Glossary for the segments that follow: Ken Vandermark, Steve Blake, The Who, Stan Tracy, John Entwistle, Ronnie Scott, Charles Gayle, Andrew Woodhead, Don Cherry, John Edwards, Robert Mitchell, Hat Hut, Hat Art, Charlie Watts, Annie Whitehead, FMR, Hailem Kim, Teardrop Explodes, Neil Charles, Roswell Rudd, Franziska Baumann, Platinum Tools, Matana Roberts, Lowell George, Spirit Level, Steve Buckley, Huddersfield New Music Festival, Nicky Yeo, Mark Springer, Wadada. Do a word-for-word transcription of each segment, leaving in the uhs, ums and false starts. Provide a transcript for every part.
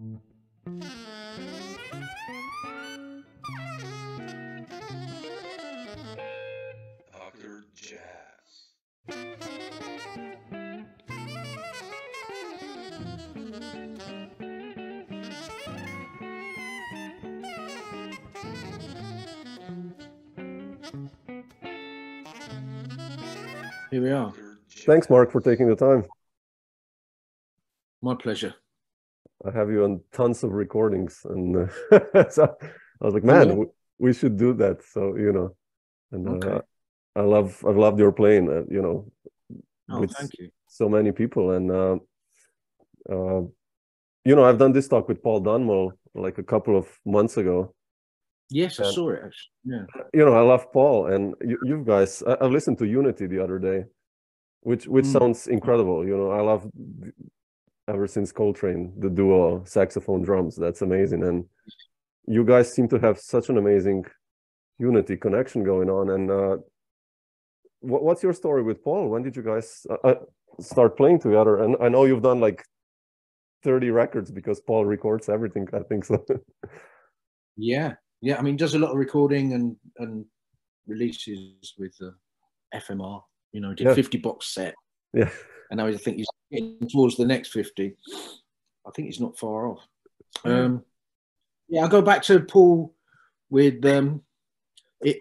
Doctor Jazz. Here we are. Thanks, Mark, for taking the time. My pleasure. I have you on tons of recordings, and uh, so I was like, man, yeah. we, we should do that. So, you know, and okay. uh, I love, I love your playing, uh, you know, oh, with thank you. So many people. And, uh, uh, you know, I've done this talk with Paul Dunmall like a couple of months ago. Yes, and, I saw it. Actually. Yeah. You know, I love Paul, and you, you guys, I, I listened to Unity the other day, which, which mm. sounds incredible. You know, I love... Ever since Coltrane, the duo saxophone drums, that's amazing. And you guys seem to have such an amazing unity connection going on. And uh, what, what's your story with Paul? When did you guys uh, start playing together? And I know you've done like thirty records because Paul records everything, I think so. yeah, yeah. I mean, does a lot of recording and and releases with uh, F M R. You know, did yeah. fifty box set. Yeah. And now I think he's getting towards the next fifty. I think he's not far off. Um, yeah, I go back to Paul with um, it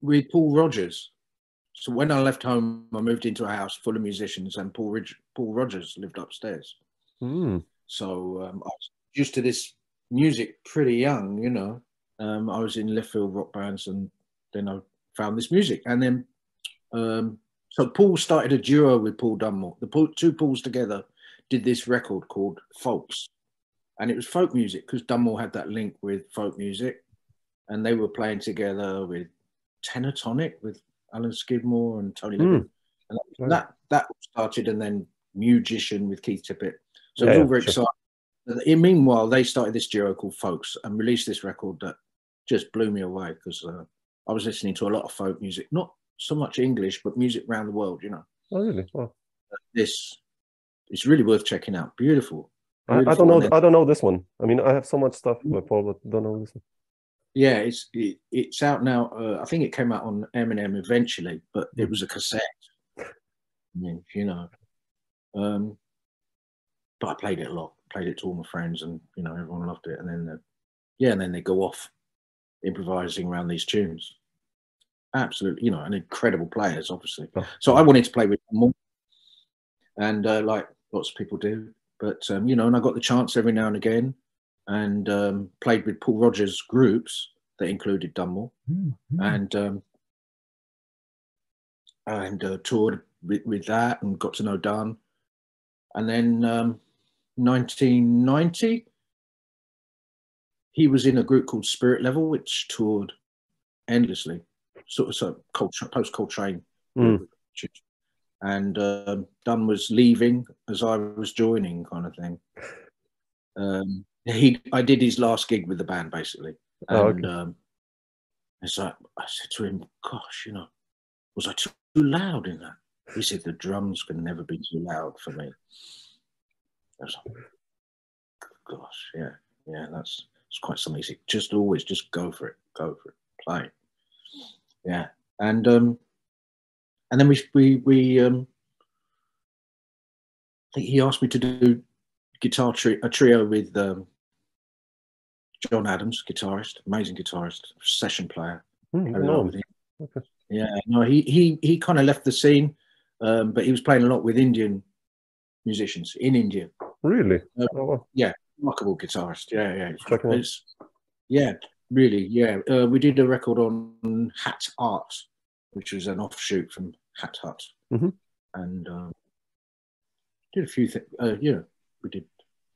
with Paul Rogers. So when I left home, I moved into a house full of musicians, and Paul Ridge, Paul Rogers lived upstairs. Mm. So um, I was used to this music pretty young, you know. Um, I was in left field rock bands, and then I found this music, and then. Um, So Paul started a duo with Paul Dunmall. The two Pauls together did this record called Folks. And it was folk music because Dunmall had that link with folk music. And they were playing together with Tenor Tonic with Alan Skidmore and Tony Liddell. Mm. And that, that, that started, and then Musician with Keith Tippett. So yeah, it was all very sure. exciting. In meanwhile, they started this duo called Folks and released this record that just blew me away because uh, I was listening to a lot of folk music. Not so much English, but music around the world, you know. Oh, really? Wow. This, it's really worth checking out. Beautiful. Beautiful. I, I don't know. I don't know this one. I mean, I have so much stuff by Paul, but don't know this one. Yeah, it's it, it's out now. Uh, I think it came out on M and M eventually, but it was a cassette. I mean, you know. Um, but I played it a lot. Played it to all my friends, and you know, everyone loved it. And then, the, yeah, and then they go off improvising around these tunes. Absolutely, you know, and incredible players, obviously. Oh. So I wanted to play with them more, and uh, like lots of people do. But um, you know, and I got the chance every now and again, and um, played with Paul Rogers groups that included Dunmall, mm-hmm. and um, and uh, toured with, with that, and got to know Dunn. And then um, nineteen ninety, he was in a group called Spirit Level, which toured endlessly. Sort of, sort of post-Coltrane. Mm. And um, Dunn was leaving as I was joining, kind of thing. Um, he, I did his last gig with the band, basically. And oh, okay. um, it's like, I said to him, gosh, you know, was I too loud in that? He said, the drums can never be too loud for me. I was like, gosh, yeah, yeah, that's it's quite something. He said, just always, just go for it, go for it, play. Yeah, and um, and then we we we um, I think he asked me to do guitar tri a trio with um, John Adams, guitarist, amazing guitarist, session player. Mm, I no. with him. Okay. Yeah, no, he he he kind of left the scene, um, but he was playing a lot with Indian musicians in India. Really? Um, oh, wow. Yeah, remarkable guitarist. Yeah, yeah, it's, Check it's, yeah. Really, yeah. Uh, we did a record on Hat Art, which was an offshoot from Hat Hut, mm-hmm. and um, did a few things. Uh, yeah, we did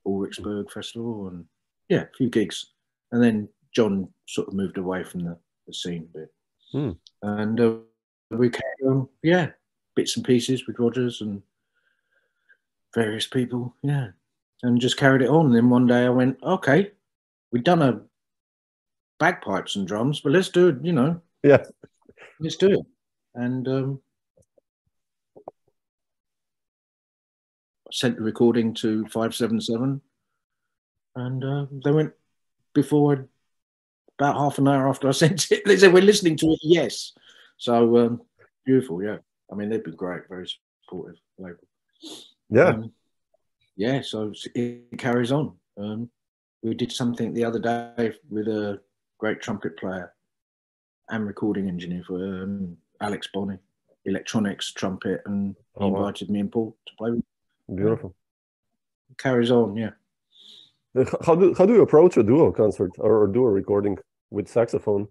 Ulrichsburg Festival, and yeah, a few gigs. And then John sort of moved away from the, the scene a bit, mm. and uh, we came, um, yeah, bits and pieces with Rogers and various people, yeah, and just carried it on. And then one day I went, okay, we've done a bagpipes and drums, but let's do it, you know. Yeah. Let's do it. And um, I sent the recording to five seven seven And uh, they went before, about half an hour after I sent it, they said, we're listening to it, yes. So um, beautiful, yeah. I mean, they've been great, very supportive label. Yeah. Um, yeah, so it carries on. Um, we did something the other day with a great trumpet player and recording engineer for um, Alex Bonney, electronics, trumpet, and he oh, wow. invited me and Paul to play with him. Beautiful. It carries on, yeah. How do, how do you approach a duo concert or a duo recording with saxophone?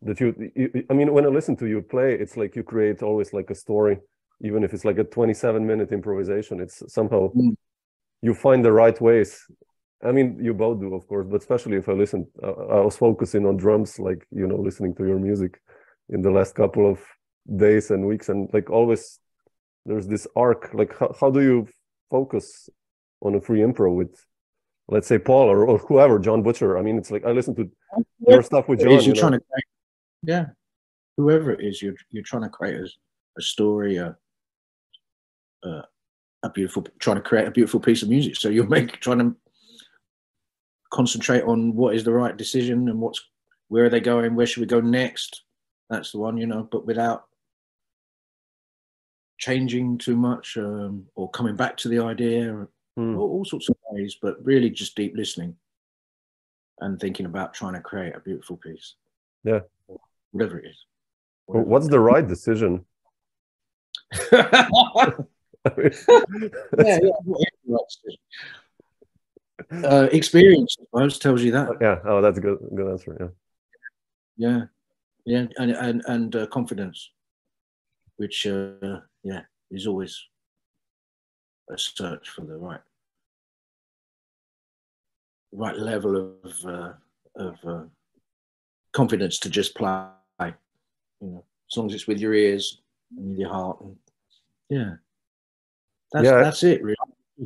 That you, you, I mean, when I listen to you play, it's like you create always like a story, even if it's like a twenty-seven minute improvisation, it's somehow mm. you find the right ways. I mean, you both do, of course, but especially if I listen, uh, I was focusing on drums, like, you know, listening to your music in the last couple of days and weeks, and like always there's this arc, like how, how do you focus on a free improv with, let's say, Paul or, or whoever, John Butcher? I mean, it's like, I listen to your stuff with John. You're you know? trying to create, yeah, whoever it is, you're, you're trying to create a, a story, a, a, a beautiful, trying to create a beautiful piece of music. So you're make, trying to concentrate on what is the right decision and what's, where are they going, where should we go next? That's the one, you know, but without changing too much um, or coming back to the idea. Or, Mm. all sorts of ways, but really just deep listening and thinking about trying to create a beautiful piece. Yeah. Whatever it is. Whatever. Well, what's the right decision? yeah, yeah. Uh, experience, I always tells you that. Yeah. Oh, that's a good, good answer. Yeah. Yeah. Yeah. And, and, and uh, confidence, which, uh, yeah, is always a search for the right. right level of uh, of uh, confidence to just play, you know, as long as it's with your ears and with your heart. And, yeah, that's yeah. that's it, really.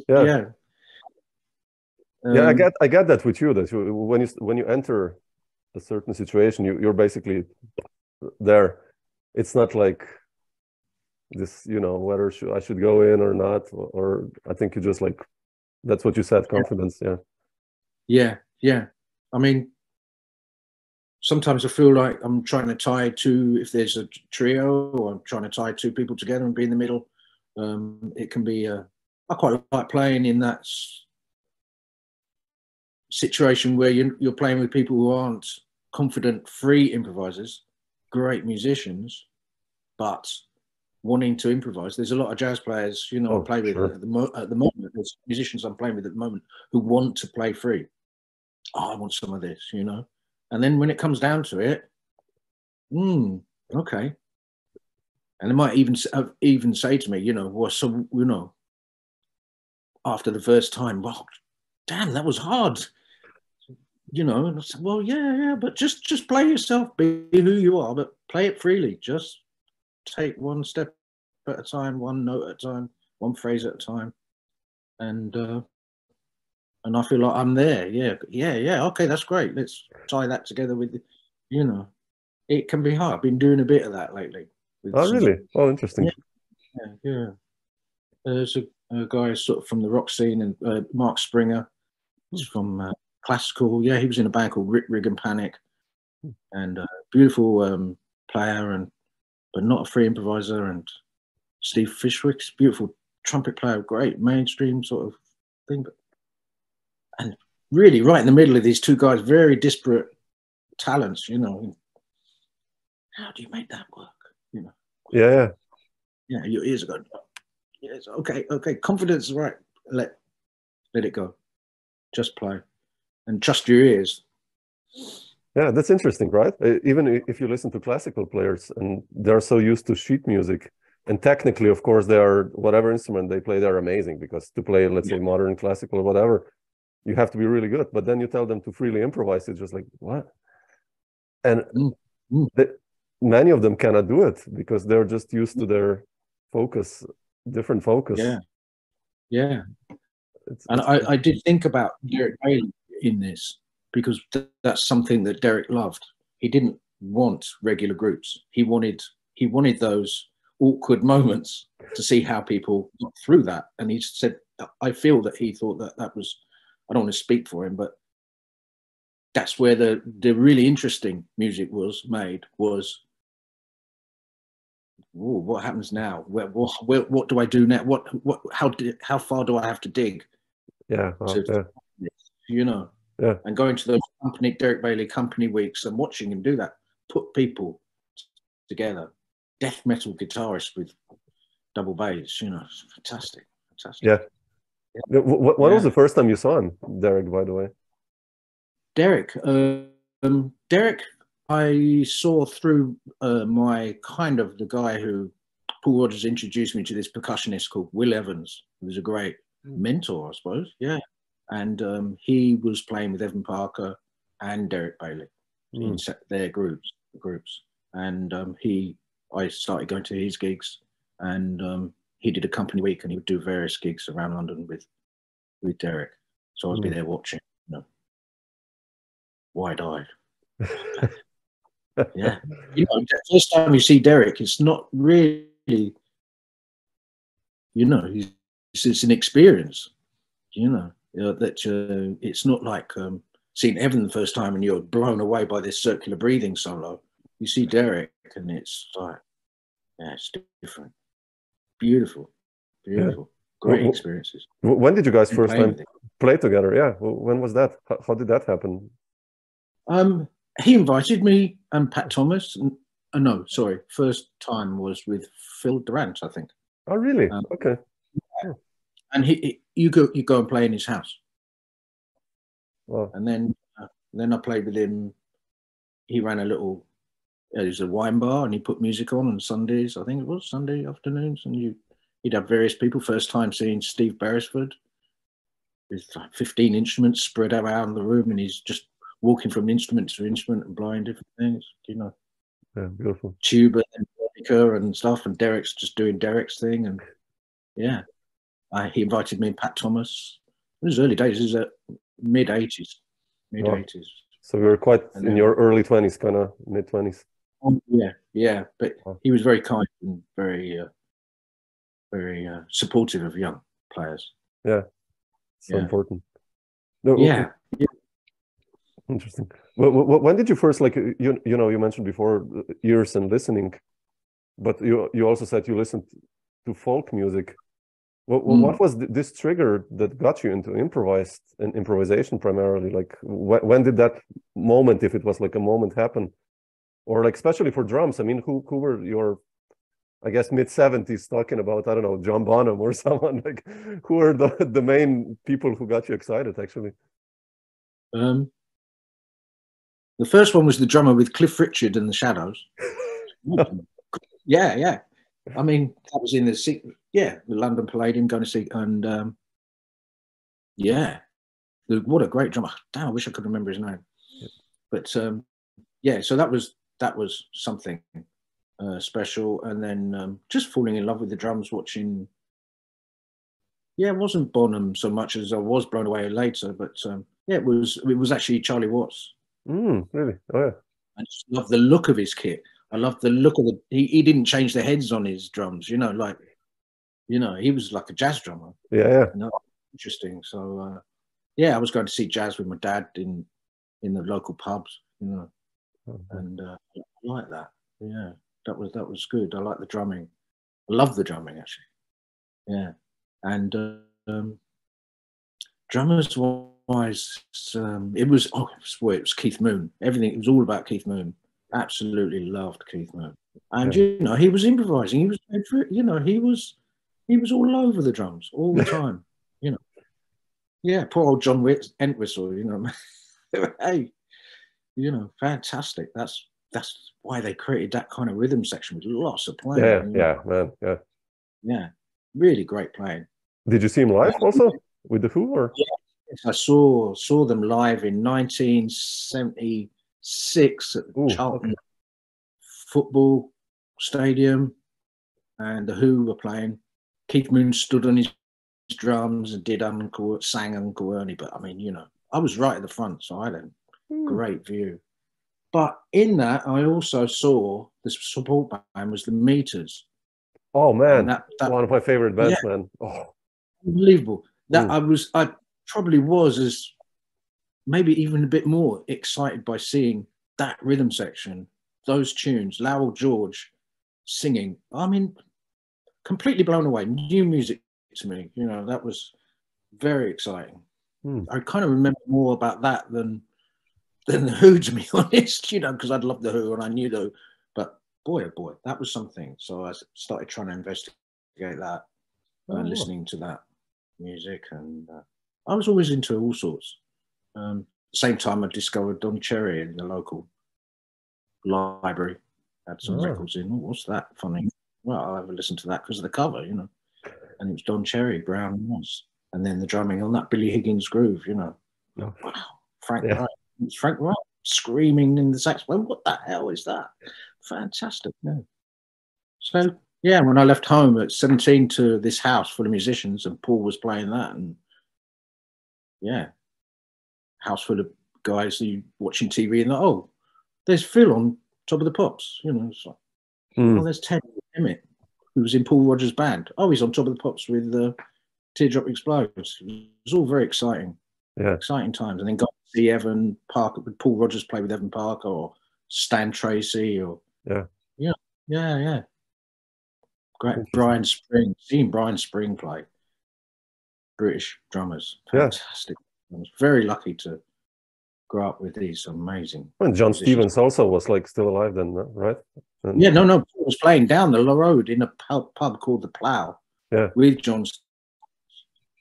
Yeah, yeah. Um, yeah I get I get that with you. That you, when you when you enter a certain situation, you you're basically there. It's not like this, you know, whether should, I should go in or not, or, or I think you just like, that's what you said, confidence. Yeah. yeah. Yeah, yeah. I mean, sometimes I feel like I'm trying to tie two, if there's a trio, or I'm trying to tie two people together and be in the middle. Um, it can be, uh, I quite like playing in that situation where you're, you're playing with people who aren't confident, free improvisers, great musicians, but wanting to improvise. There's a lot of jazz players, you know, oh, I play with sure. at, the mo at the moment. There's musicians I'm playing with at the moment who want to play free. Oh, I want some of this, you know. And then when it comes down to it, hmm, okay. And they might even even say to me, you know, well, so you know, after the first time, well, damn, that was hard, you know. And I said, well, yeah, yeah, but just just play yourself, be who you are, but play it freely, just. Take one step at a time, one note at a time, one phrase at a time, and uh, and I feel like I'm there. Yeah, yeah, yeah. Okay, that's great. Let's tie that together with, you know, it can be hard. I've been doing a bit of that lately. With oh, some, really? Oh, interesting. Yeah, yeah. yeah. There's a, a guy sort of from the rock scene, and uh, Mark Springer. He's from uh, classical. Yeah, he was in a band called Rig, Rig and Panic, and uh, beautiful um, player and. But not a free improviser, and Steve Fishwick's beautiful trumpet player, great mainstream sort of thing. But, and really right in the middle of these two guys, very disparate talents, you know. How do you make that work? You know? Yeah. Yeah, yeah your ears are going, yes, okay, okay, confidence is right. Let, let it go. Just play and trust your ears. Yeah, that's interesting, right? Even if you listen to classical players, and they're so used to sheet music, and technically, of course, they are, whatever instrument they play, they're amazing, because to play, let's yeah. say, modern classical or whatever, you have to be really good. But then you tell them to freely improvise, it's just like, what? And mm-hmm. they, many of them cannot do it, because they're just used to their focus, different focus. Yeah, yeah. It's, and it's, I, I did think about Derek Bailey in this. Because th that's something that Derek loved. He didn't want regular groups. He wanted he wanted those awkward moments to see how people got through that. And he said, I feel that he thought that that was I don't want to speak for him, but that's where the, the really interesting music was made, was, oh, what happens now? Where, where, what do I do now? What, what, how, do, how far do I have to dig? Yeah, well, to, yeah. You know, yeah. And going to those company, Derek Bailey company weeks and watching him do that, put people together, death metal guitarists with double bass, you know, it's fantastic, fantastic. Yeah. yeah. What, what yeah. was the first time you saw him, Derek, by the way? Derek, um, Derek, I saw through uh, my kind of the guy who Paul Rogers introduced me to, this percussionist called Will Evans, who was a great mentor, I suppose. Yeah, and um, he was playing with Evan Parker and Derek Bailey mm. in their groups, groups, and um, he, I started going to his gigs, and um, he did a company week, and he would do various gigs around London with with Derek. So I'd mm. be there watching. Wide-eyed. Yeah. You know, the first time you see Derek, it's not really, you know, he's, it's an experience, you know, you know that uh, it's not like um, seeing Evan the first time and you're blown away by this circular breathing solo. You see Derek and it's like, yeah, it's different. Beautiful, beautiful. Yeah. Great experiences. When did you guys first time play together? Yeah, when was that? How, how did that happen? Um, he invited me and Pat Thomas. And, uh, no, sorry. First time was with Phil Durant, I think. Oh, really? Um, okay. Yeah. And he, he, you go, you go and play in his house. Wow. And then, uh, then I played with him. He ran a little. Uh, it was a wine bar, and he put music on on Sundays. I think it was Sunday afternoons, and you, he'd have various people. First time seeing Steve Beresford with like fifteen instruments spread around the room, and he's just walking from instrument to instrument and blowing different things, you know. Yeah, beautiful. Tuba and Monica and stuff, and Derek's just doing Derek's thing. And yeah, I, he invited me and Pat Thomas. It was early days, it was uh, mid eighties. Mid eighties. Oh, so we were quite and in then, your early twenties, kind of mid twenties. Um, yeah, yeah. But oh. he was very kind and very, uh, very uh, supportive of young players. Yeah, so yeah. important. No, yeah. Okay. Interesting. When did you first, like, you you know, you mentioned before ears and listening, but you you also said you listened to folk music. What, mm. what was this trigger that got you into improvised and improvisation primarily? Like, wh when did that moment, if it was like a moment, happen? Or like, especially for drums, I mean, who who were your, I guess, mid seventies talking about, I don't know, John Bonham or someone, like, who were the, the main people who got you excited, actually? Um. The first one was the drummer with Cliff Richard and the Shadows. Yeah, yeah. I mean, that was in the yeah, the London Palladium, going to see, and um, yeah, the, what a great drummer! Damn, I wish I could remember his name. Yeah. But um, yeah, so that was that was something uh, special, and then um, just falling in love with the drums, watching. Yeah, it wasn't Bonham so much as I was blown away later, but um, yeah, it was it was actually Charlie Watts. Mm, really? Oh, yeah. I just love the look of his kit. I love the look of the. He, he didn't change the heads on his drums, you know, like, you know, he was like a jazz drummer. Yeah, yeah. You know? Interesting. So, uh, yeah, I was going to see jazz with my dad in in the local pubs, you know, mm-hmm. and uh, I like that. Yeah, that was that was good. I like the drumming. I love the drumming, actually. Yeah, and uh, um, drummers were. Um, it was oh, it was, it was Keith Moon. Everything it was all about Keith Moon. Absolutely loved Keith Moon, and yeah. you know he was improvising. He was, you know, he was, he was all over the drums all the time. You know, yeah. Poor old John Entwistle. You know, hey, you know, fantastic. That's that's why they created that kind of rhythm section with lots of playing. Yeah, you know? Yeah, man, yeah, yeah. Really great playing. Did you see him live yeah. also with the Who? Or? Yeah. I saw saw them live in nineteen seventy-six at the Charlton okay. Football Stadium, and the Who were playing. Keith Moon stood on his drums and did Uncle, sang Uncle Ernie. But I mean, you know, I was right at the front, so I had a mm. great view. But in that, I also saw the support band was the Meters. Oh man, that, that, one of my favorite bands, yeah, man! Oh, unbelievable! That mm. I was I. probably was as maybe even a bit more excited by seeing that rhythm section, those tunes, Lowell George singing. I mean, completely blown away. New music to me, you know, that was very exciting. Mm. I kind of remember more about that than than the Who, to be honest, you know, because I'd loved the Who and I knew the Who, but boy, oh boy, that was something. So I started trying to investigate that and uh, oh. listening to that music. And uh, I was always into all sorts. Um, same time I discovered Don Cherry in the local library. Had some oh. records in. Oh, what's that? Funny. Well, I'll have a listen to that because of the cover, you know. And it was Don Cherry, Brown and Moss. And then the drumming on that Billy Higgins groove, you know. Oh. Wow, Frank yeah. Wright. It's Frank Wright screaming in the saxophone. What the hell is that? Fantastic. Yeah. So, yeah, when I left home at seventeen to this house full of musicians, and Paul was playing that, and yeah, house full of guys who you watching T V and like, oh, there's Phil on Top of the Pops. You know, it's like, mm. oh, there's Ted Emmett, who was in Paul Rogers' band. Oh, he's on Top of the Pops with uh, Teardrop Explodes. It was all very exciting. Yeah. Exciting times. And then got to see Evan Parker, with Paul Rogers play with Evan Parker or Stan Tracy or yeah. Yeah. Yeah, yeah. Great. Brian Spring, seeing Brian Spring play. British drummers. Fantastic. Yeah. I was very lucky to grow up with these amazing. And John Stevens also was like still alive then, right? And yeah, no, no. Paul was playing down the road in a pub called The Plough yeah. with John Stevens.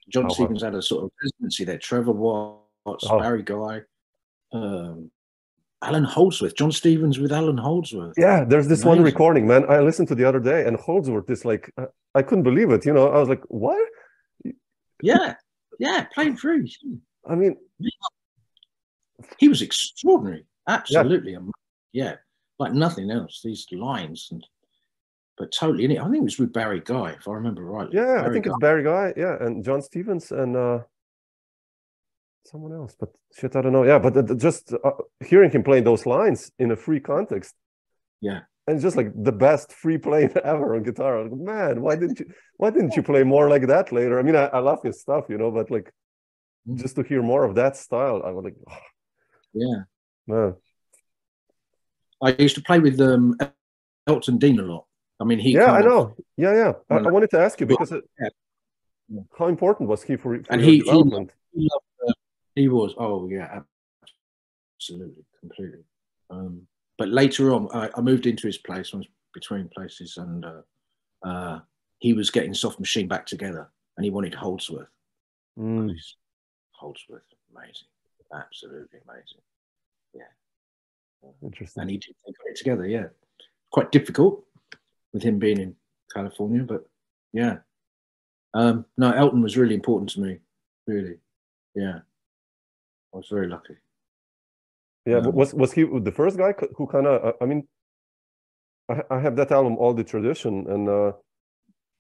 John oh, Stevens wow. had a sort of residency there. Trevor Watts, oh. Barry Guy, um, Alan Holdsworth. John Stevens with Alan Holdsworth. Yeah, there's this amazing one recording, man. I listened to the other day, and Holdsworth is like, I, I couldn't believe it. You know, I was like, what? Yeah, yeah, playing through. I mean, he was extraordinary. Absolutely, yeah, amazing. Yeah, like nothing else. These lines and. But totally in it. I think it was with Barry Guy, if I remember rightly. Yeah, Barry I think Guy. It's Barry Guy, yeah, and John Stevens and uh, someone else. But shit, I don't know. Yeah, but uh, just uh, hearing him play those lines in a free context. Yeah. And just like the best free playing ever on guitar. I was like, man, why didn't you why didn't you play more like that later? I mean, I, I love his stuff, you know, but like just to hear more of that style, I was like, oh. Yeah. Man. I used to play with um, Elton Dean a lot. I mean, he. Yeah, I know. Of, yeah, yeah. I, I wanted to ask you because it, yeah. how important was he for, for and your he, development? He, loved, uh, he was. Oh, yeah, absolutely, completely. Um, but later on, I, I moved into his place. I was between places, and uh, uh, he was getting Soft Machine back together, and he wanted Holdsworth. Mm. Holdsworth, amazing, absolutely amazing. Yeah, interesting. And he did they got it together. Yeah, quite difficult. With him being in California, but yeah. Um, no, Elton was really important to me, really. Yeah. I was very lucky. Yeah, um, but was, was he the first guy who kind of, I mean, I, I have that album, All the Tradition, and uh,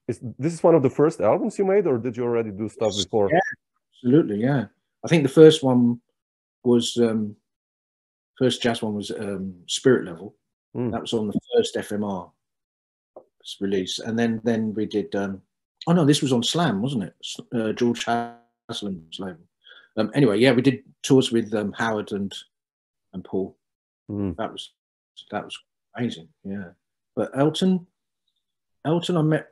is this is one of the first albums you made, or did you already do stuff before? Yeah, absolutely, yeah. I think the first one was, um, first jazz one was um, Spirit Level. Mm. That was on the first F M R. Release, and then then we did um oh no this was on Slam, wasn't it? uh, George Haslam's label. Um anyway, yeah, we did tours with um Howard and and Paul. Mm. that was that was amazing. Yeah, but Elton Elton I met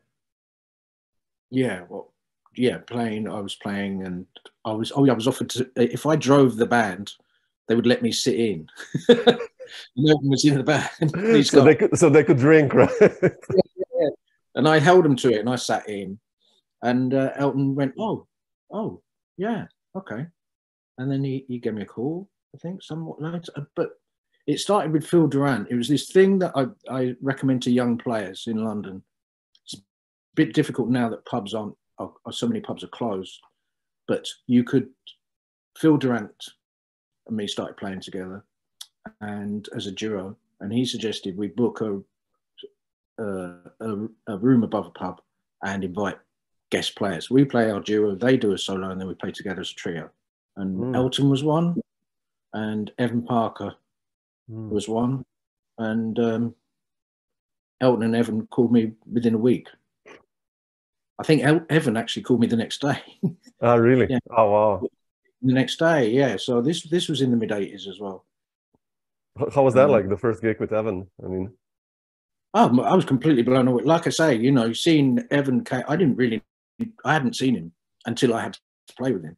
yeah well yeah playing I was playing and I was oh yeah I was offered to, if I drove the band they would let me sit in. No one was in the band. So, they could, so they could drink, right? Yeah, yeah. And I held them to it and I sat in. And uh, Elton went, oh, oh, yeah, okay. And then he, he gave me a call, I think, somewhat later. But it started with Phil Durant. It was this thing that I, I recommend to young players in London. It's a bit difficult now that pubs aren't, or, or so many pubs are closed. But you could, Phil Durant and me started playing together. And as a duo, and he suggested we book a, uh, a a room above a pub and invite guest players. We play our duo, they do a solo, and then we play together as a trio. And mm. Elton was one, and Evan Parker mm. was one, and um, Elton and Evan called me within a week. I think El Evan actually called me the next day. Oh, really? Yeah. Oh, wow. The next day, yeah. So this this was in the mid eighties as well. How was that um, like, the first gig with Evan? I mean, oh, I was completely blown away. Like I say, you know, seeing Evan, I didn't really, I hadn't seen him until I had to play with him,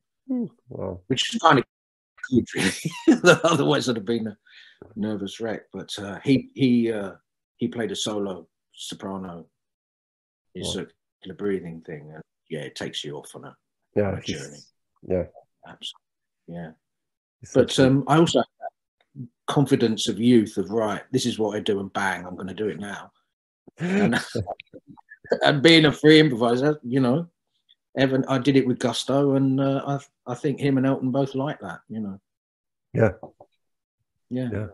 wow. Which is kind of good, really. Otherwise, I'd have been a nervous wreck. But uh, he he uh, he played a solo soprano, his wow. circular breathing thing, and yeah, it takes you off on a, yeah, on a journey. Yeah. Absolutely, yeah. But um, I also had that confidence of youth of, right, this is what I do, and bang, I'm going to do it now. And, and being a free improviser, you know, Evan, I did it with gusto, and uh, I I think him and Elton both like that, you know. Yeah. Yeah. Yeah.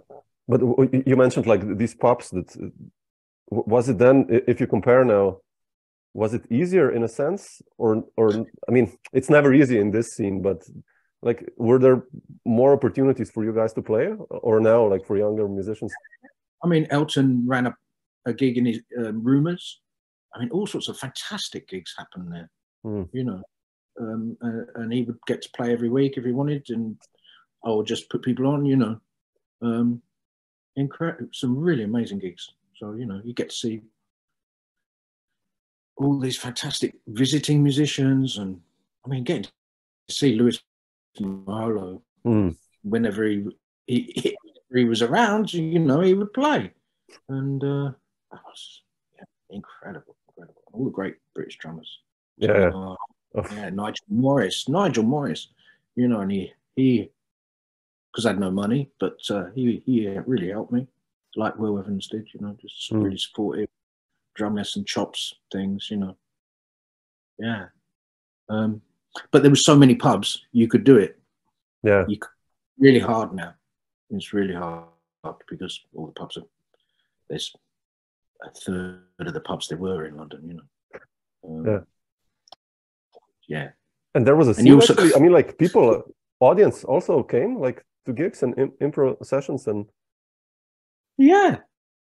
But you mentioned like these pops. That was it then, if you compare now, was it easier in a sense, or, or I mean, it's never easy in this scene, but like, were there more opportunities for you guys to play, or now, like, for younger musicians? I mean, Elton ran a, a gig in his uh, Rumours. I mean, all sorts of fantastic gigs happened there, mm. you know, um, uh, and he would get to play every week if he wanted, and I would just put people on, you know, um, incredible, some really amazing gigs. So, you know, you get to see all these fantastic visiting musicians, and I mean, getting to see Lewis Marlowe mm. whenever he, he, he he was around, you know, he would play, and uh, that was yeah, incredible, incredible. All the great British drummers, yeah, uh, oh. yeah, Nigel Morris, Nigel Morris, you know, and he he, because I had no money, but uh, he he really helped me, like Will Evans did, you know, just mm. really supportive. Drum lesson, chops, things, you know. Yeah. Um, but there were so many pubs, you could do it. Yeah. You could, really hard now. It's really hard because all the pubs are, there's a third of the pubs there were in London, you know. Um, yeah. Yeah. And there was a scene, also, actually, I mean, like, people, audience also came, like, to gigs and im improv sessions and... Yeah.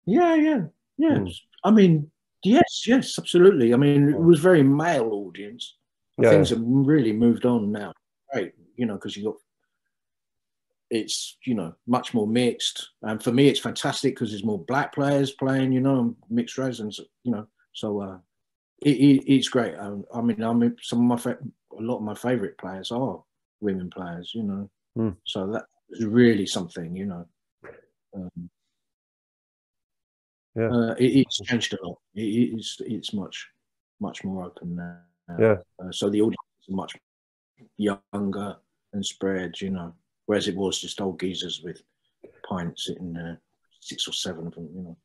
Yeah, yeah, yeah. Mm. I mean, yes, yes, absolutely. I mean, it was very male audience. Yeah. Things have really moved on now, right? You know, because you got, it's, you know, much more mixed. And for me, it's fantastic because there's more black players playing, you know, mixed race, and you know, so uh, it, it, it's great. I, I mean, I mean, some of my fa a lot of my favorite players are women players, you know. Mm. So that is really something, you know. Um, Yeah. Uh, it, it's changed a lot. It, it's it's much much more open now. Yeah. Uh, so the audience is much younger and spread, you know. Whereas it was just old geezers with pints sitting there, uh, six or seven of them, you know.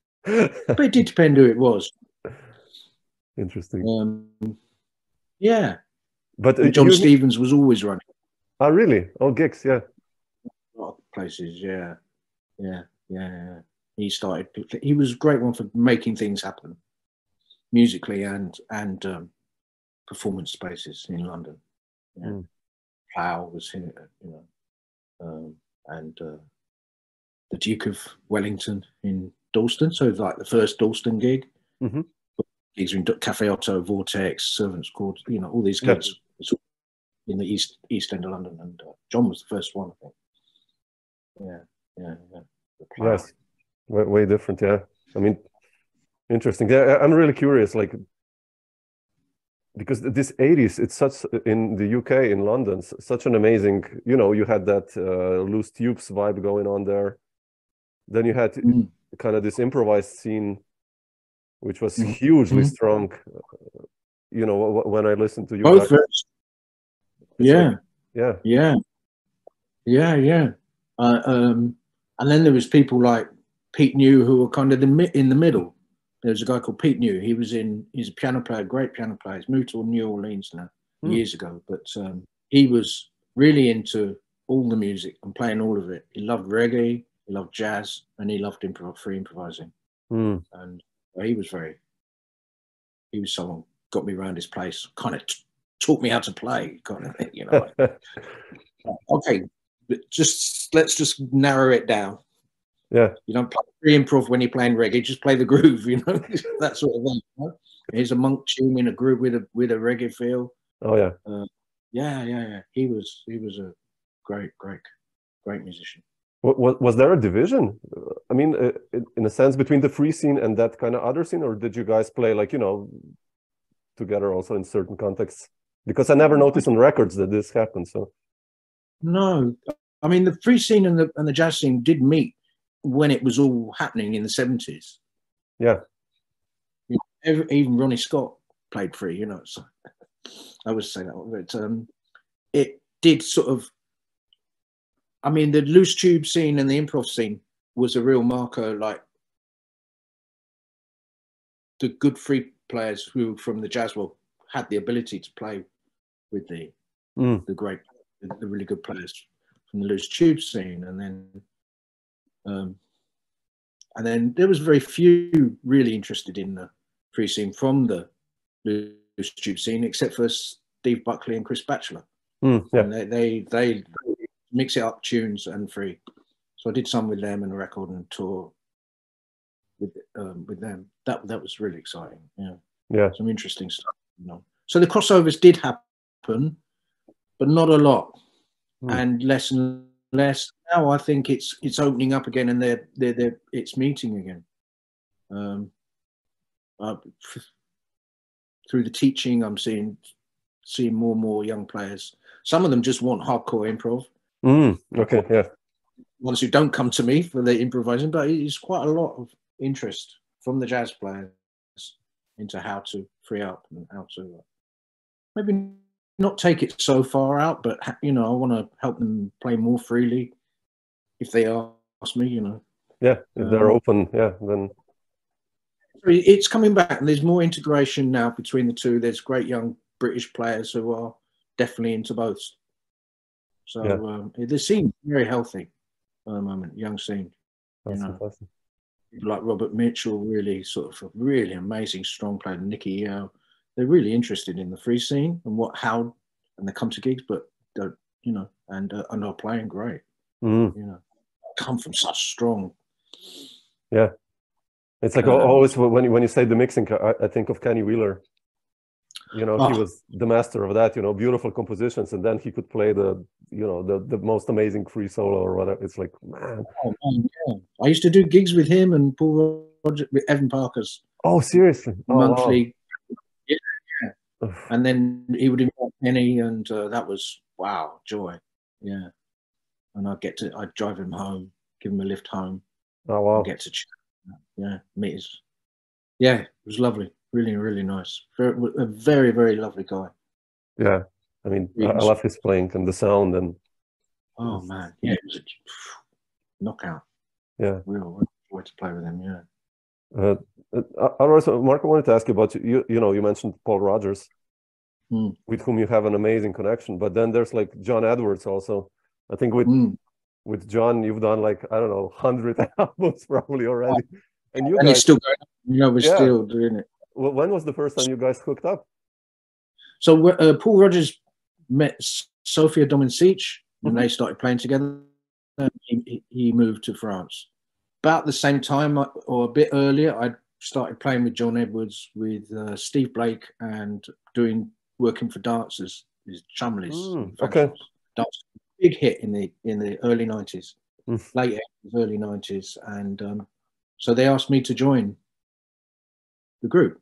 But it did depend who it was. Interesting. Um, yeah. But uh, John Stevens was always running. Oh really? Oh, gigs, yeah. A lot of places, yeah, yeah, yeah. yeah. He started. He was a great one for making things happen, musically and and um, performance spaces in London. Yeah. Mm. Plough was here, you know, um, and uh, the Duke of Wellington in Dalston. So like the first Dalston gig, mm-hmm. gigs in Cafe Otto, Vortex, Servants' Court. You know, all these gigs yep. It's all in the east east end of London. And uh, John was the first one, I think. Yeah, yeah, yeah. The Plough. Yes. Way, way different, yeah. I mean, interesting. Yeah, I'm really curious, like, because this eighties, it's such, in the U K, in London, such an amazing, you know, you had that uh, Loose Tubes vibe going on there. Then you had mm. kind of this improvised scene, which was hugely mm-hmm. strong. Uh, you know, when I listened to you. Both guys, yeah. Like, yeah. Yeah. Yeah, yeah. Uh, um, and then there was people like Pete New, who were kind of the, in the middle. There was a guy called Pete New. He was in, he's a piano player, great piano player. He's moved to New Orleans now, mm. years ago. But um, he was really into all the music and playing all of it. He loved reggae, he loved jazz, and he loved improv, free improvising. Mm. And he was very, he was someone got me around his place, kind of taught me how to play, kind of thing, you know. Like, okay, just, let's just narrow it down. Yeah, you don't play free improv when you're playing reggae. Just play the groove, you know, that sort of thing. You know? Here's a monk tune in a groove with a with a reggae feel. Oh yeah, uh, yeah, yeah, yeah. He was he was a great, great, great musician. Was, was there a division? I mean, in a sense, between the free scene and that kind of other scene, or did you guys play, like, you know, together also in certain contexts? Because I never noticed on records that this happened. So no, I mean, the free scene and the and the jazz scene did meet when it was all happening in the seventies. Yeah, you know, every, even Ronnie Scott played free. You know, so I would say that one, but um, it did sort of. I mean, the loose tube scene and the improv scene was a real marker. Like the good free players who from the jazz world had the ability to play with the mm. the great, the really good players from the loose tube scene, and then um, and then there was very few really interested in the free scene from the loose tube scene, except for Steve Buckley and Chris Batchelor. Mm, yeah. And they, they they mix it up, tunes and free. So I did some with them and a record and a tour with um, with them. That that was really exciting. Yeah, yeah, some interesting stuff. No. So the crossovers did happen, but not a lot, mm. and less and less. Now I think it's it's opening up again, and they're they're, they're it's meeting again. Um, uh, through the teaching, I'm seeing seeing more and more young players. Some of them just want hardcore improv. Mm, okay, yeah. Ones who don't come to me for the improvising, but it's quite a lot of interest from the jazz players into how to free up and how to maybe not take it so far out, but, you know, I want to help them play more freely if they ask me, you know. Yeah, if they're um, open, yeah, then. It's coming back, and there's more integration now between the two. There's great young British players who are definitely into both. So yeah. um, the scene very healthy at the moment, young scene. That's you know. Fantastic. Like Robert Mitchell, really sort of really amazing strong player. Nicky Yeo, they're really interested in the free scene and what how, and they come to gigs, but don't you know, and uh, and are playing great. Mm. You know, come from such strong. Yeah, it's like um, always when you, when you say the mixing, I, I think of Kenny Wheeler. You know, oh. he was the master of that. You know, beautiful compositions, and then he could play the you know the the most amazing free solo or whatever. It's like, man. Oh, man, yeah. I used to do gigs with him and Paul Rogers with Evan Parker's. Oh, seriously. Oh, monthly. Wow. Yeah, yeah. And then he would invite Penny, and uh, that was wow, joy. Yeah. And I'd get to I'd drive him home, give him a lift home. Oh wow. I'd get to yeah, meet his yeah, it was lovely. Really, really nice. Very, a very, very lovely guy. Yeah, I mean, I, I love his playing and the sound and. Oh man, yeah, it was a knockout. Yeah, real way to play with him. Yeah. Uh, otherwise, Mark, I wanted to ask you about you. You know, you mentioned Paul Rogers, mm. with whom you have an amazing connection. But then there's like John Edwards also. I think with mm. with John, you've done like I don't know, hundred albums probably already, and you and guys, it's still going. You know, we're yeah. still doing it. When was the first time you guys hooked up? So uh, Paul Rogers met Sophia Domencic, mm-hmm. and they started playing together. He, he moved to France. About the same time, or a bit earlier, I started playing with John Edwards, with uh, Steve Blake, and doing working for dancers, his Chumleys. Mm, okay, dance, big hit in the in the early nineties, mm. late eighties, early nineties, and um, so they asked me to join the group.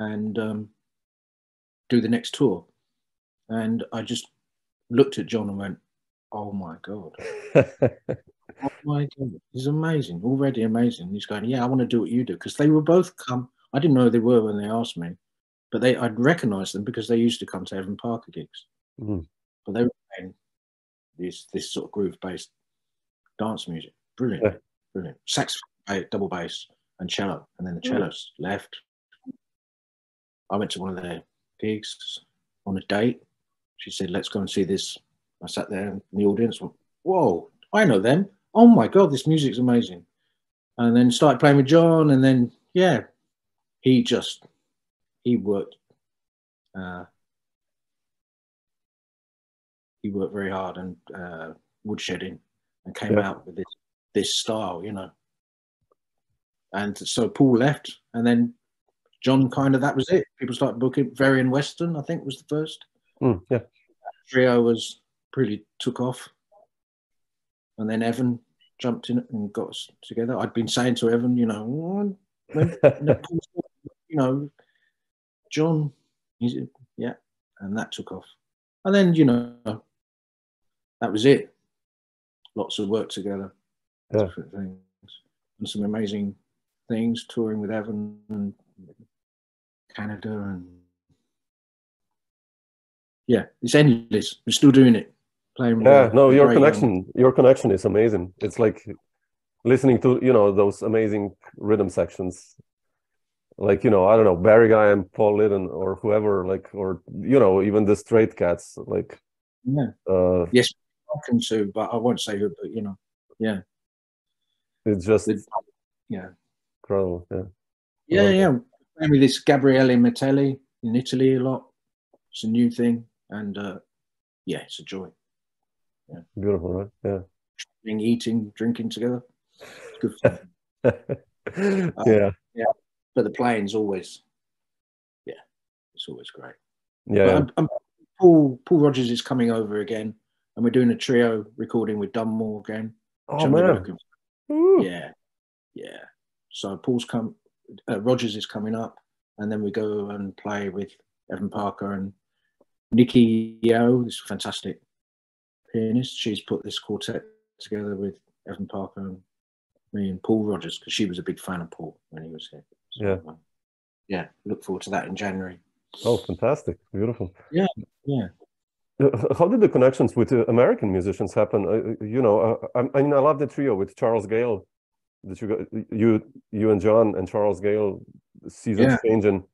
And um, do the next tour. And I just looked at John and went, oh my God. Oh my God, he's amazing, already amazing. He's going, yeah, I want to do what you do. Because they were both come, I didn't know who they were when they asked me, but they I'd recognize them because they used to come to Evan Parker gigs. Mm. But they were playing this, this sort of groove-based dance music. Brilliant, yeah. brilliant. Saxophone, double bass, and cello. And then the cellos mm. left. I went to one of their gigs on a date. She said, let's go and see this. I sat there in the audience, went, whoa, I know them. Oh my God, this music's amazing. And then started playing with John. And then, yeah, he just, he worked. Uh, he worked very hard and uh, woodshedding and came yeah. out with this, this style, you know. And so Paul left, and then John kind of, that was it. People started booking. Varian Western, I think, was the first. Mm, yeah. Trio was really took off. And then Evan jumped in and got us together. I'd been saying to Evan, you know, you know, John, yeah, and that took off. And then, you know, that was it. Lots of work together, yeah. Different things, and some amazing things, touring with Evan and Canada, and yeah, it's endless. We're still doing it. Playing yeah, more, no, your connection, on. your connection is amazing. It's like listening to, you know, those amazing rhythm sections. Like, you know, I don't know, Barry Guy and Paul Liddell or whoever, like, or, you know, even the Straight Cats, like. Yeah. Uh, yes, I can too, but I won't say who, but, you know, yeah. It's just. The, yeah. Incredible, yeah. Yeah, like yeah. That. I mean, this Gabriele Mitelli in Italy a lot. It's a new thing. And, uh, yeah, it's a joy. Yeah. Beautiful, right? Yeah. Being, eating, drinking together. It's good fun. uh, yeah. Yeah. But the playing's always, yeah, it's always great. Yeah, but I'm, I'm, Paul Paul Rogers is coming over again, and we're doing a trio recording with Dunmall again. Oh man, yeah, yeah. So Paul's come, uh, Rogers is coming up, and then we go and play with Evan Parker and Nikki Yeo, this fantastic pianist. She's put this quartet together with Evan Parker and me and Paul Rogers, because she was a big fan of Paul when he was here. Yeah, yeah. Look forward to that in January. Oh, fantastic! Beautiful. Yeah, yeah. How did the connections with uh, American musicians happen? Uh, you know, uh, I, I mean, I love the trio with Charles Gayle. That you, got, you, you and John and Charles Gayle, seasons yeah. changing.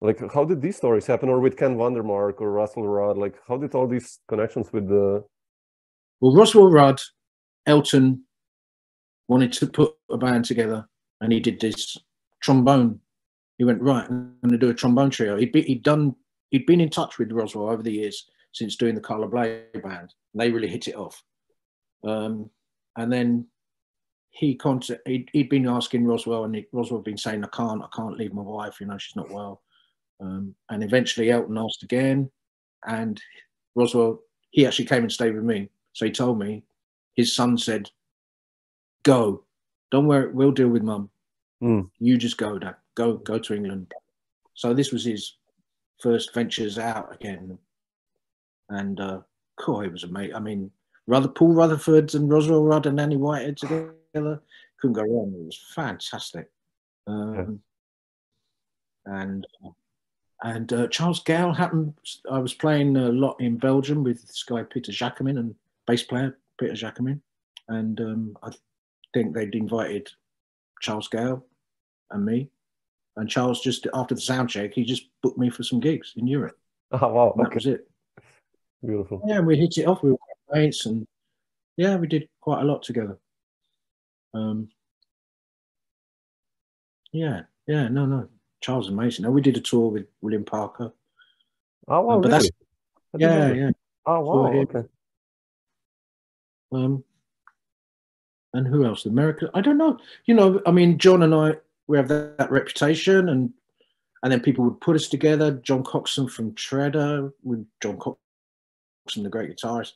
Like, how did these stories happen? Or with Ken Vandermark or Russell Rudd? Like, how did all these connections with the? Well, Russell Rudd, Elton wanted to put a band together, and he did this. Trombone. He went, right, I'm going to do a trombone trio. He'd, be, he'd done. He'd been in touch with Roswell over the years since doing the Carla Bley band. They really hit it off. Um, and then he contact, he'd, he'd been asking Roswell, and he, Roswell had been saying, I can't, I can't leave my wife. You know, she's not well. Um, and eventually Elton asked again, and Roswell, he actually came and stayed with me. So he told me, his son said, go, don't worry, we'll deal with mum. Mm. You just go, Dad. Go, go to England. So this was his first ventures out again, and uh, cool, it was amazing. I mean, Ruther, Paul Rutherford and Roswell Rudd and Annie Whitehead together, couldn't go wrong. It was fantastic. Um, yeah. And and uh, Charles Gayle happened. I was playing a lot in Belgium with this guy Peter Jacquemin, and bass player Peter Jacquemin, and um, I think they'd invited Charles Gayle and me, and Charles, just after the sound check, he just booked me for some gigs in Europe. Oh wow! Okay. That was it. Beautiful. Yeah, and we hit it off. We were mates, and yeah, we did quite a lot together. Um, yeah, yeah, no, no, Charles is amazing. And we did a tour with William Parker. Oh wow! Um, but really? That's, yeah, yeah. Oh wow! Okay. Um, and who else? The Americans? I don't know. You know, I mean, John and I. We have that, that reputation, and and then people would put us together. John Coxon from Treader, with John Coxon, the great guitarist,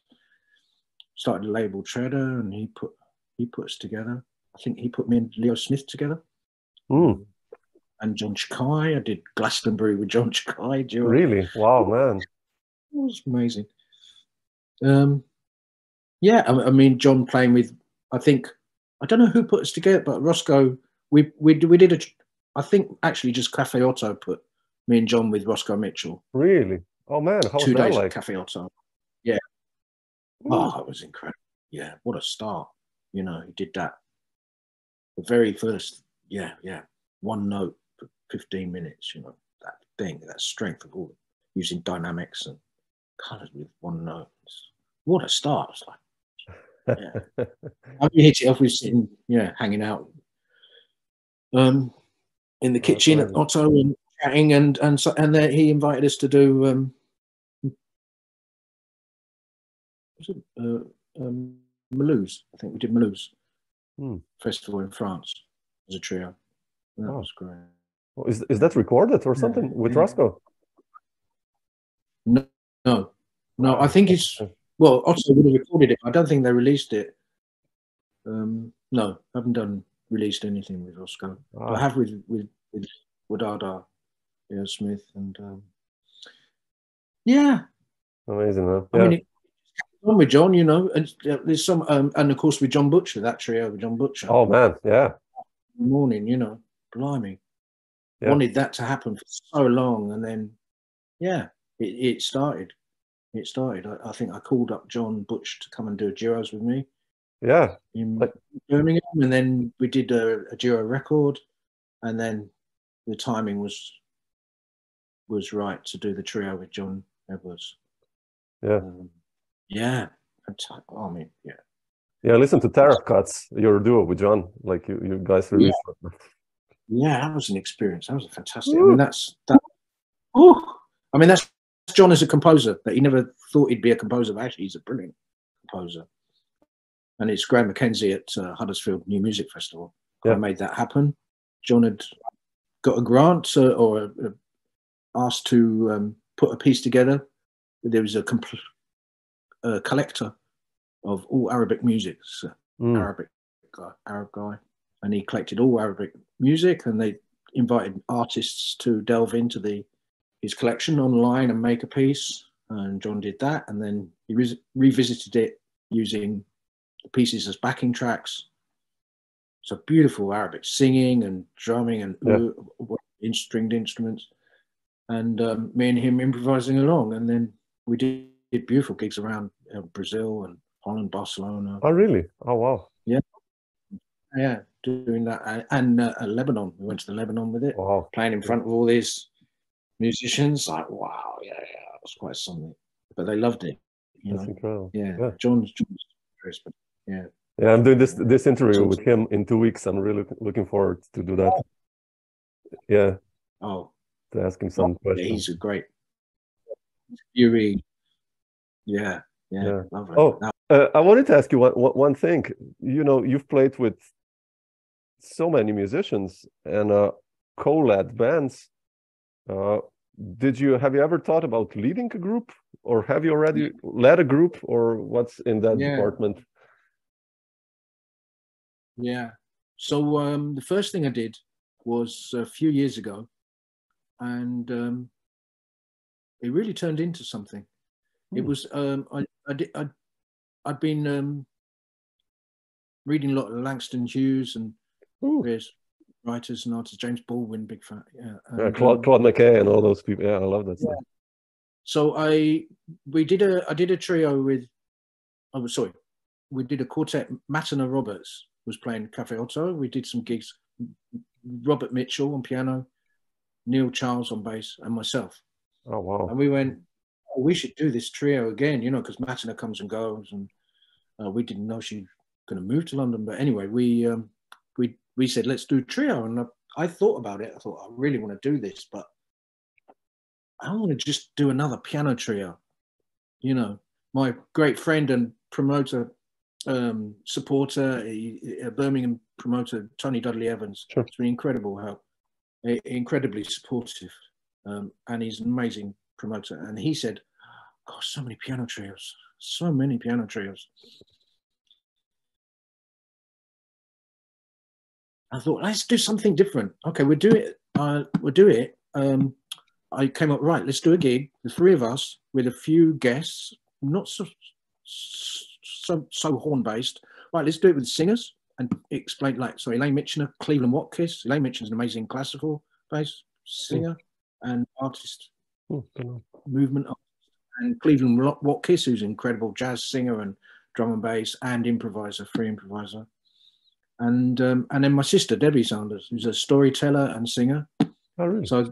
started the label Treader, and he put he put us together. I think he put me and Leo Smith together, mm. and John Tchicai. I did Glastonbury with John Tchicai. Do you really? Wow, man, it was amazing. Um, yeah, I, I mean, John playing with. I think I don't know who put us together, but Roscoe. We, we we did a, I think actually just Cafe Otto put me and John with Roscoe Mitchell. Really? Oh man, how was that like? Two days at Cafe Otto. Yeah. Ooh. Oh, it was incredible. Yeah, what a start. You know, he did that. The very first, yeah, yeah, one note for fifteen minutes. You know, that thing, that strength of all using dynamics and colours with one note. What a start! It's like, yeah. I mean, hit it off. We're sitting, yeah, hanging out. Um, in the kitchen at Otto and chatting, and and so, and there he invited us to do um, was it, uh, um, Malouz. I think we did Malouz hmm. festival in France as a trio. And that oh. was great. Well, is is that recorded or something yeah. with yeah. Roscoe? No, no, no. I think it's Well, Otto would have recorded it. I don't think they released it. Um, no, I haven't done released anything with Oscar. Oh. I have with with, with Wadada, you know, Smith, and um, yeah, amazing, man. I yeah. mean, it, on with John, you know, and uh, there's some, um, and of course with John Butcher, that trio with John Butcher. Oh man, yeah. Morning, you know, blimey, yeah. wanted that to happen for so long, and then yeah, it, it started. It started. I, I think I called up John Butcher to come and do a duos with me. Yeah, in like, Birmingham, and then we did a, a duo record, and then the timing was was right to do the trio with John Edwards. Yeah, um, yeah. I mean, yeah, yeah. I listened to Tarot Cuts, your duo with John. Like you, you guys released. Yeah. yeah, that was an experience. That was a fantastic. Ooh. I mean, that's that. Oh, I mean, that's John as a composer. That he never thought he'd be a composer, but actually, he's a brilliant composer. And it's Graham McKenzie at uh, Huddersfield New Music Festival. Yeah. I made that happen. John had got a grant uh, or a, a asked to um, put a piece together. There was a, a collector of all Arabic music, so mm. Arabic guy, Arab guy, and he collected all Arabic music. And they invited artists to delve into the his collection online and make a piece. And John did that, and then he re revisited it using pieces as backing tracks. So beautiful Arabic singing and drumming and yeah. stringed instruments, and um, me and him improvising along. And then we did, did beautiful gigs around uh, Brazil and Holland, Barcelona. Oh really? Oh wow. Yeah, yeah, doing that, and uh, Lebanon. We went to the Lebanon with it. Wow. Playing in front of all these musicians. Like wow, yeah, yeah, it was quite something. But they loved it. You That's know? Incredible. Yeah, yeah. John's. John's but yeah, yeah. I'm doing this this interview with him in two weeks. I'm really looking forward to do that. Yeah. Oh. To ask him some questions. He's a great. Fury. Yeah. Yeah. yeah. Lovely. Oh, uh, I wanted to ask you one one thing. You know, you've played with so many musicians and uh, co-led bands. Uh, did you have you ever thought about leading a group? Or have you already led a group, or what's in that yeah. department? Yeah. So um, the first thing I did was a few years ago, and um, it really turned into something. Hmm. It was um, I I did I I'd been um, reading a lot of Langston Hughes and Ooh. various writers and artists, James Baldwin, big fan, yeah, and, yeah, Claude Claude McKay and all those people. Yeah, I love that stuff. Yeah. So I, we did a, I did a trio with, I was sorry, we did a quartet. Matana Roberts was playing Cafe Otto. We did some gigs, Robert Mitchell on piano, Neil Charles on bass, and myself. Oh, wow. And we went, oh, we should do this trio again, you know, because Matana comes and goes, and uh, we didn't know she was going to move to London. But anyway, we, um, we, we said, let's do trio. And I, I thought about it. I thought, I really want to do this, but I want to just do another piano trio. You know, my great friend and promoter, um, supporter, a, a Birmingham promoter, Tony Dudley Evans. Sure. It's been incredible help, a, incredibly supportive. Um, and he's an amazing promoter. And he said, gosh, so many piano trios, so many piano trios. I thought, let's do something different. Okay, we'll do it. Uh, we'll do it. Um, I came up, right, let's do a gig, the three of us, with a few guests, not so so, so horn-based. Right, let's do it with singers and explain, like, so Elaine Michener, Cleveland Watkiss. Elaine Michener's an amazing classical bass singer mm. and artist, mm, movement artist. And Cleveland Watkiss, who's an incredible jazz singer and drum and bass and improviser, free improviser. And, um, and then my sister, Debbie Sanders, who's a storyteller and singer. Oh, really? So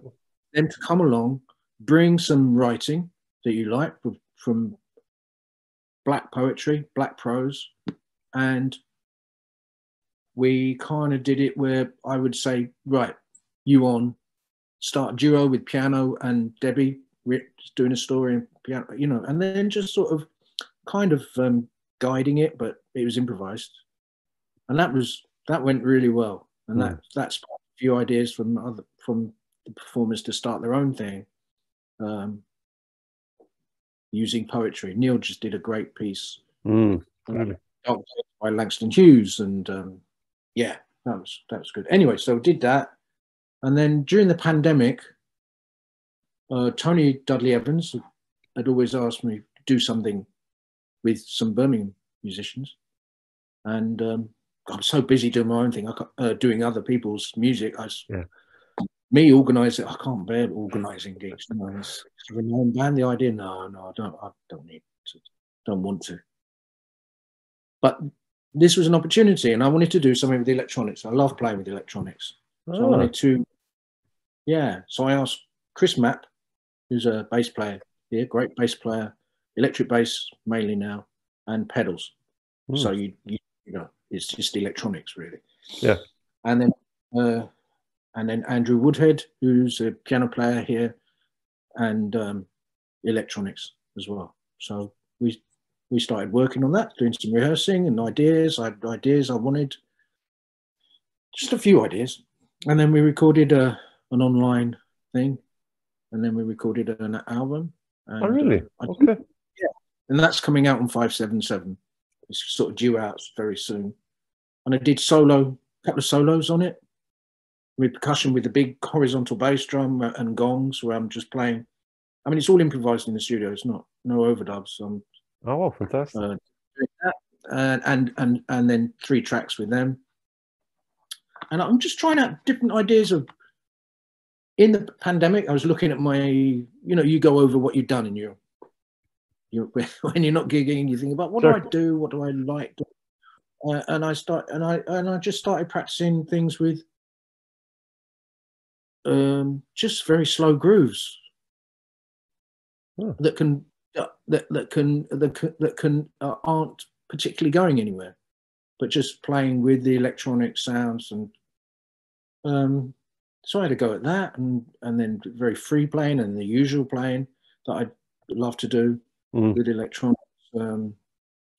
them to come along, bring some writing that you like from black poetry, black prose, and we kind of did it where I would say, right, you on, start duo with piano and Debbie doing a story and piano, you know, and then just sort of kind of um, guiding it, but it was improvised, and that was that went really well, and mm. that that sparked a few ideas from other from. the performers to start their own thing, um, using poetry. Neil just did a great piece mm, um, by Langston Hughes, and um, yeah, that was that was good. Anyway, so did that, and then during the pandemic, uh, Tony Dudley Evans had always asked me to do something with some Birmingham musicians, and um, I'm so busy doing my own thing, I can't, uh, doing other people's music. I yeah. Me organising, I can't bear organising gigs. You know, it's, it's my own band, the idea, no, no, I don't, I don't need to, don't want to. But this was an opportunity, and I wanted to do something with the electronics. I love playing with the electronics, so oh. I wanted to. Yeah, so I asked Chris Mapp, who's a bass player here, great bass player, electric bass mainly now, and pedals. Mm. So you, you, you know, it's just electronics really. Yeah, and then. Uh, And then Andrew Woodhead, who's a piano player here, and um, electronics as well. So we we started working on that, doing some rehearsing and ideas. I had ideas I wanted, just a few ideas. And then we recorded a, an online thing, and then we recorded an album. And, oh, really? Uh, okay. I, yeah. And that's coming out on five seven seven. It's sort of due out very soon. And I did solo, a couple of solos on it, with percussion, with the big horizontal bass drum and gongs, where I'm just playing. I mean, it's all improvised in the studio. It's not no overdubs. So I'm, oh, fantastic! Uh, and, and and and then three tracks with them. And I'm just trying out different ideas of. In the pandemic, I was looking at my, you know, you go over what you've done, and you, you when you're not gigging, you think about what sure. do I do, what do I like, uh, and I start and I and I just started practicing things with. Um, just very slow grooves oh. that can uh, that that can that can, that can uh, aren't particularly going anywhere, but just playing with the electronic sounds, and um, so I had a go at that, and and then very free playing and the usual playing that I love to do mm. with electronics, um,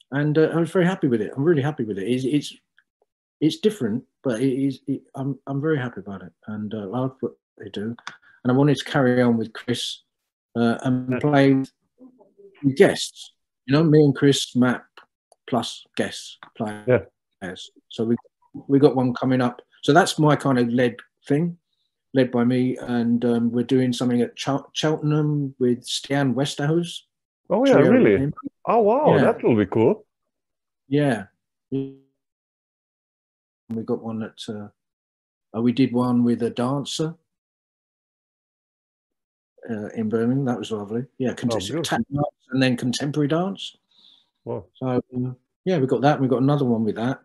and uh, I was very happy with it. I'm really happy with it. It's it's, it's different. But it is, it, I'm, I'm very happy about it, and I uh, love what they do. And I wanted to carry on with Chris uh, and play with guests. You know, me and Chris Mapp plus guests playing. Yeah. So we we got one coming up. So that's my kind of led thing, led by me. And um, we're doing something at Ch Cheltenham with Stian Westerhuis. Oh, yeah, really? Oh, wow, yeah. That'll be cool. Yeah. We got one that uh, we did one with a dancer uh, in Birmingham. That was lovely. Yeah, oh, tap dance and then contemporary dance. Wow. So um, yeah, we got that. We got another one with that,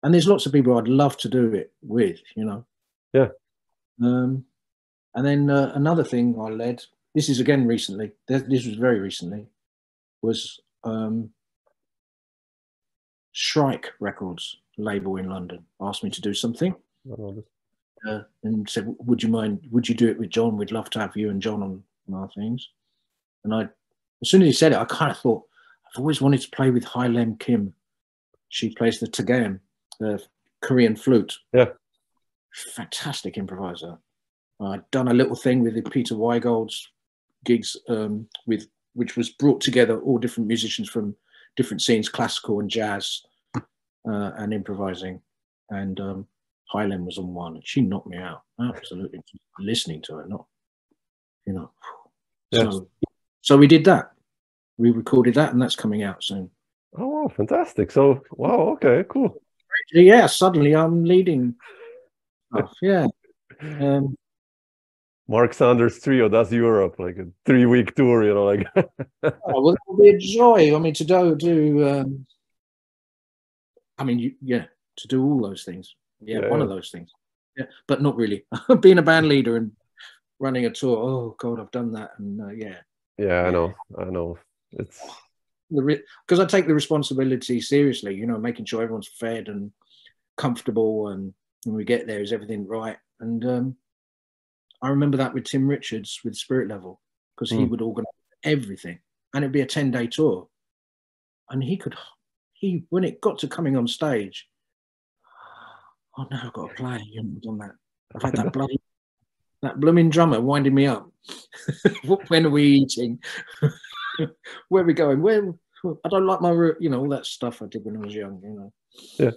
and there's lots of people I'd love to do it with. You know. Yeah. Um, and then uh, another thing I led. This is again recently. This was very recently. Was um, Shrike Records. Label in London asked me to do something uh, and said, would you mind, would you do it with John? We'd love to have you and John on, on our things. And I, as soon as he said it, I kind of thought, I've always wanted to play with Hailem Kim. She plays the tagem, the Korean flute. Yeah. Fantastic improviser. I'd done a little thing with the Peter Weigold's gigs, um, with which was brought together all different musicians from different scenes, classical and jazz, Uh, and improvising, and um, Hailem was on one, and she knocked me out absolutely. Just listening to her, not you know. Yes. So, so we did that. We recorded that, and that's coming out soon. Oh, fantastic! So, wow, okay, cool. Yeah, suddenly I'm leading. Oh, yeah. Um, Mark Sanders Trio does Europe, like a three-week tour, you know, like. Oh, well, it'll be a joy. I mean, to do do. Um, I mean, you, yeah, to do all those things. Yeah, yeah, one of those things. Yeah, but not really. Being a band leader and running a tour. Oh God, I've done that, and uh, yeah. Yeah, I know. I know. It's because I take the responsibility seriously. You know, making sure everyone's fed and comfortable, and when we get there, is everything right? And um, I remember that with Tim Richards with Spirit Level, because mm. he would organise everything, and it'd be a ten-day tour, and he could. He, when it got to coming on stage, oh no, I've got to play. You haven't done that. I've had that bloody, that blooming drummer winding me up. When are we eating? where are we going? Where I don't like my route, you know, all that stuff I did when I was young, you know. Yeah.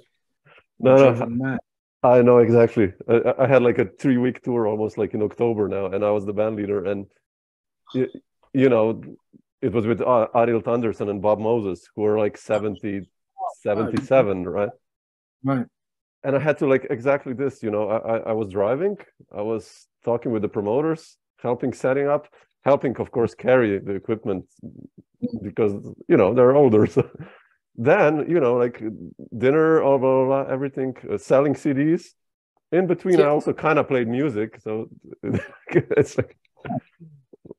No, no, I know exactly. I, I had like a three week tour almost like in October now, and I was the band leader. And, you, you know, it was with uh, Ariel Thunderson and Bob Moses, who were like seventy, seventy-seven, right? Right. And I had to like exactly this, you know, I, I was driving, I was talking with the promoters, helping setting up, helping, of course, carry the equipment because, you know, they're older. So. Then, you know, like dinner, blah, blah, blah, blah, everything, uh, selling C Ds. In between, yeah. I also kind of played music. So it's like,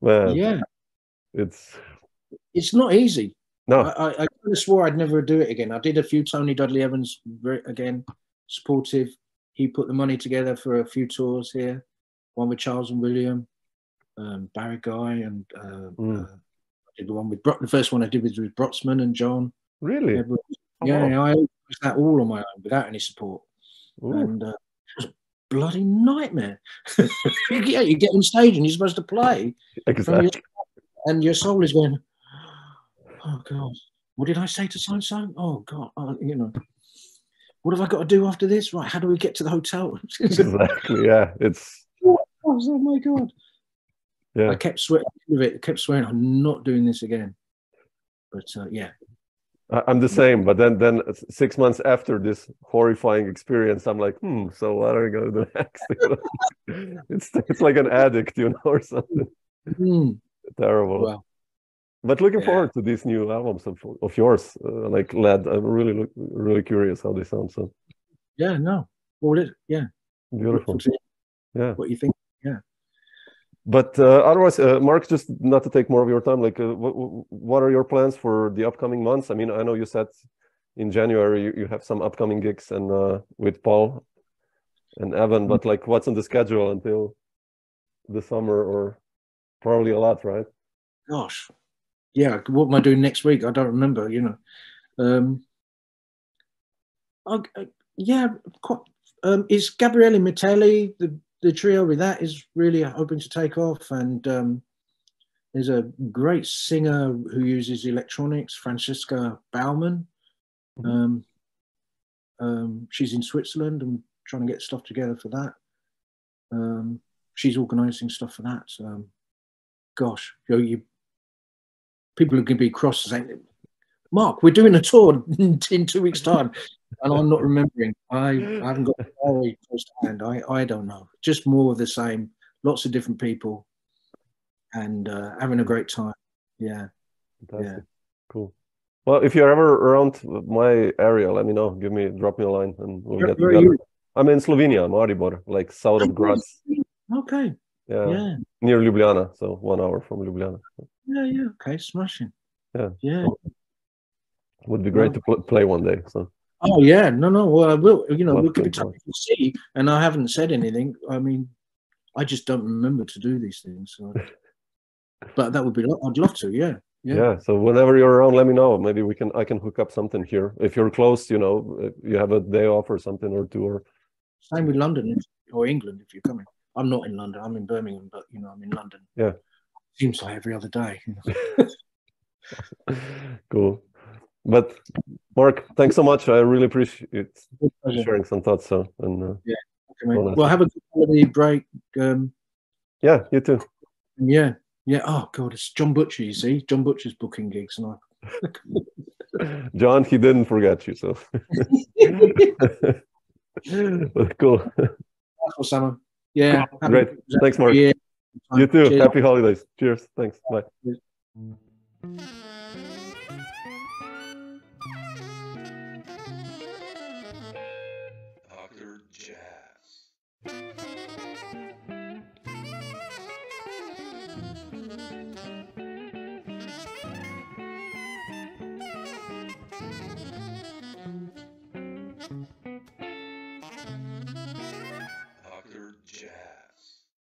man. Yeah. It's it's not easy. No. I, I, I kind of swore I'd never do it again. I did a few Tony Dudley Evans, again, supportive. He put the money together for a few tours here. One with Charles and William, um, Barry Guy, and um, mm. uh, I did the one with Brock. The first one I did was with Brotsman and John. Really? Yeah, but, yeah, oh, wow. I did that all on my own without any support. Ooh. And uh, it was a bloody nightmare. Yeah, you get on stage and you're supposed to play. Exactly. And, and your soul is going, oh, God, what did I say to so-and-so? Oh, God, oh, you know. What have I got to do after this? Right, how do we get to the hotel? Exactly, yeah. It's... Oh my God! Yeah, I kept swearing with it. I kept swearing I'm not doing this again. But uh, yeah, I'm the same. But then, then six months after this horrifying experience, I'm like, hmm. So what are we going to do next? it's it's like an addict, you know, or something. Mm. Terrible. Wow. But looking yeah. forward to these new albums of, of yours, uh, like Led. I'm really really curious how they sound. So yeah, no, all it yeah, beautiful. Yeah. What you think? Yeah, but uh, otherwise, uh, Mark, just not to take more of your time, like uh, what, what are your plans for the upcoming months? I mean, I know you said in January you, you have some upcoming gigs and uh, with Paul and Evan, but like what's on the schedule until the summer? Or probably a lot, right? Gosh, yeah, what am I doing next week? I don't remember, you know. Um, I, I, yeah, quite, um, is Gabriele Mitelli, the The trio with that is really hoping to take off, and um, there's a great singer who uses electronics, Franziska Baumann. Um, um, she's in Switzerland and trying to get stuff together for that. Um, she's organising stuff for that. So, um, gosh, you, know, you people are going to be cross saying, "Mark, we're doing a tour in two weeks' time." And I'm not remembering. I, I haven't got very close to hand. I, I don't know. Just more of the same. Lots of different people, and uh, having a great time. Yeah. Fantastic. Yeah. Cool. Well, if you're ever around my area, let me know. Give me, drop me a line, and we'll get together. I'm in Slovenia. I'm Maribor, like south of Graz. Okay. Yeah. Yeah. Near Ljubljana, so one hour from Ljubljana. Yeah. Yeah. Okay. Smashing. Yeah. Yeah. Cool. Would be great yeah. to pl play one day. So. Oh yeah, no, no. Well, I will. You know, we could see, and I haven't said anything. I mean, I just don't remember to do these things. So. But that would be. I'd love to. Yeah, yeah. Yeah. So whenever you're around, let me know. Maybe we can. I can hook up something here. If you're close, you know, you have a day off or something or two. Or same with London or England if you're coming. I'm not in London. I'm in Birmingham, but you know, I'm in London. Yeah. Seems like every other day. You know? Cool. But Mark, thanks so much. I really appreciate it. Sharing some thoughts. So and uh, yeah, okay, mate. Well, have a good holiday break. Um, yeah, you too. Yeah, yeah. Oh God, it's John Butcher. You see, John Butcher's booking gigs, and I. John, he didn't forget you. So cool. That's summer. Yeah. Cool. Great. Thanks, Mark. Yeah. You too. Cheers. Happy holidays. Cheers. Thanks. Bye. Cheers.